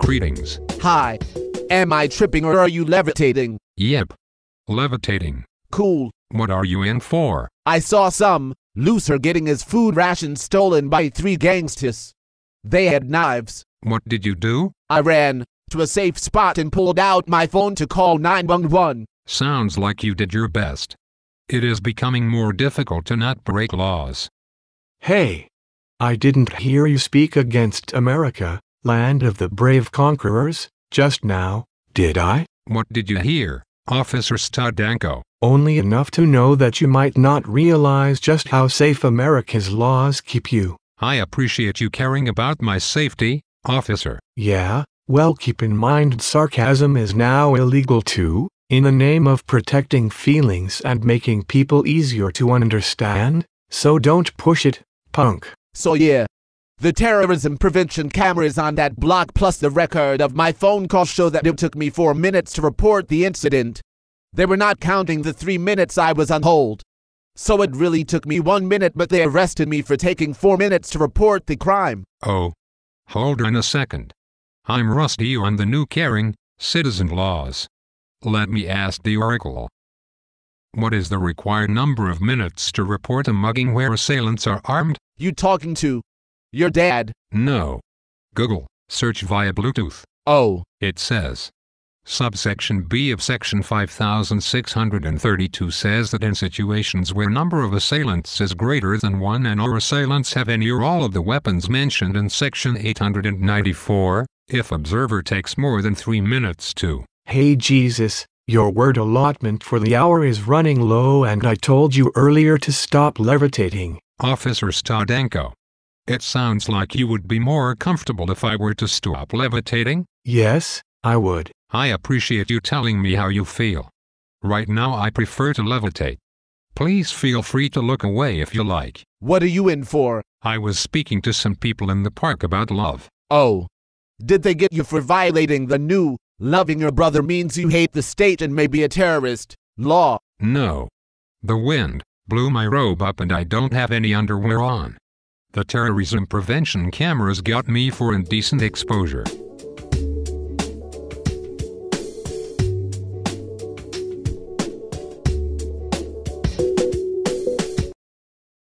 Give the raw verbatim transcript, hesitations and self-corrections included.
Greetings. Hi. Am I tripping or are you levitating? Yep. Levitating. Cool. What are you in for? I saw some loser getting his food rations stolen by three gangsters. They had knives. What did you do? I ran to a safe spot and pulled out my phone to call nine one one. Sounds like you did your best. It is becoming more difficult to not break laws. Hey. I didn't hear you speak against America, land of the brave conquerors, just now, did I? What did you hear, Officer Stadenko? Only enough to know that you might not realize just how safe America's laws keep you. I appreciate you caring about my safety, officer. Yeah, well, keep in mind sarcasm is now illegal too, in the name of protecting feelings and making people easier to understand, so don't push it, punk. So yeah, the terrorism prevention cameras on that block plus the record of my phone call show that it took me four minutes to report the incident. They were not counting the three minutes I was on hold. So it really took me one minute, but they arrested me for taking four minutes to report the crime. Oh. Hold on a second. I'm rusty on the new caring citizen laws. Let me ask the oracle. What is the required number of minutes to report a mugging where assailants are armed? You talking to your dad? No. Google, search via Bluetooth. Oh. It says. Subsection B of section five thousand six hundred thirty-two says that in situations where number of assailants is greater than one and or assailants have any or all of the weapons mentioned in section eight hundred ninety-four, if observer takes more than three minutes to. Hey Jesus, your word allotment for the hour is running low and I told you earlier to stop levitating. Officer Stadenko. It sounds like you would be more comfortable if I were to stop levitating? Yes, I would. I appreciate you telling me how you feel. Right now I prefer to levitate. Please feel free to look away if you like. What are you in for? I was speaking to some people in the park about love. Oh. Did they get you for violating the new, loving your brother means you hate the state and may be a terrorist, law? No. The wind blew my robe up and I don't have any underwear on. The terrorism prevention cameras got me for indecent exposure.